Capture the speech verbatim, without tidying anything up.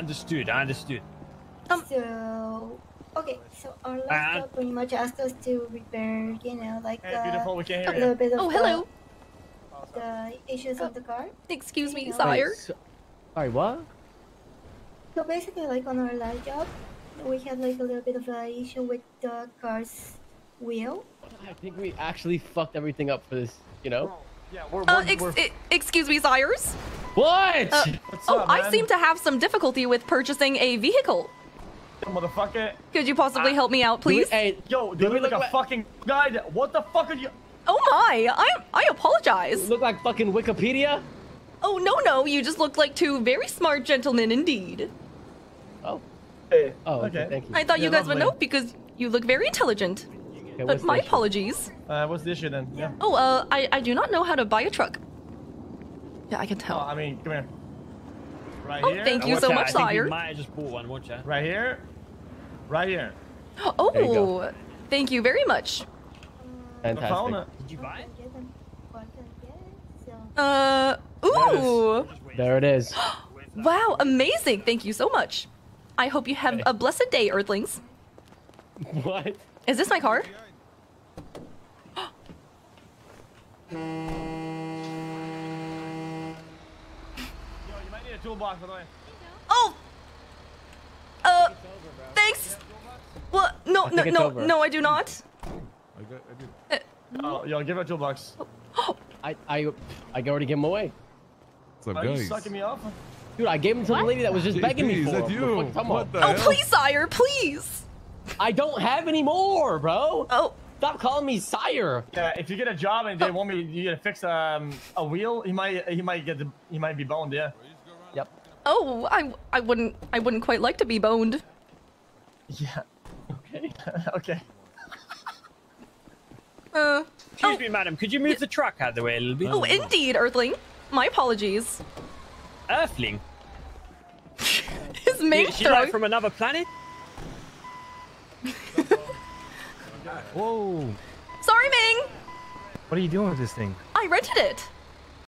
understood, I understood. Um, so, okay, so our last job pretty much asked us to repair, you know, like hey, uh, beautiful, we can't hear a little bit of oh, hello. The, the issues oh. of the car. Excuse me, you know? Sire. Wait, so, sorry, what? So basically, like on our last job, we had like a little bit of an issue with the car's wheel. I think we actually fucked everything up for this, you know? Yeah, we're, we're, uh, ex we're... Excuse me, sires? What? Uh, What's oh, up, I seem to have some difficulty with purchasing a vehicle. Motherfucker. Could you possibly I... help me out, please? We, hey, yo, do, do we, we look, look like a fucking guide? What the fuck are you? Oh my, I, I apologize. You look like fucking Wikipedia? Oh, no, no, you just look like two very smart gentlemen indeed. Oh. Hey. Oh, okay, thank you. I thought yeah, you guys lovely. would know because you look very intelligent. Okay, but my apologies. Uh, what's the issue then? Yeah. Oh, uh, I, I do not know how to buy a truck. Yeah, I can tell. Oh, I mean, come here. Right oh, here. thank you so that. much, Sire. You might just pull one, won't you? Right here. Right here. Oh, you thank you very much. Fantastic. Did you buy it? Uh, ooh. There it is. Wow, amazing. Thank you so much. I hope you have a blessed day, Earthlings. What? Is this my car? Yo, you might need a toolbox, by the way. Oh! Uh, over, thanks! Well, no, no, no, over. no, I do not. I got, I do. Uh, oh, yo, give her a toolbox. Oh. I, I, I already gave him away. What's up, Are guys? you sucking me up? Dude, I gave him to what? the lady that was just begging me for him. You? Fuck, come what on. The oh, hell? please, sire, please! I don't have any more, bro. Oh, stop calling me sire. Yeah, if you get a job and they oh. want me, you gotta fix um a wheel. He might, he might get, the, he might be boned. Yeah. Yep. Oh, I, I wouldn't, I wouldn't quite like to be boned. Yeah. Okay. okay. uh. Excuse oh. me, madam. Could you move yeah. the truck out of the way a little bit? Oh, indeed, Earthling. My apologies. Earthling. His main throw. Like from another planet. Whoa. Sorry, Ming. What are you doing with this thing? I rented it.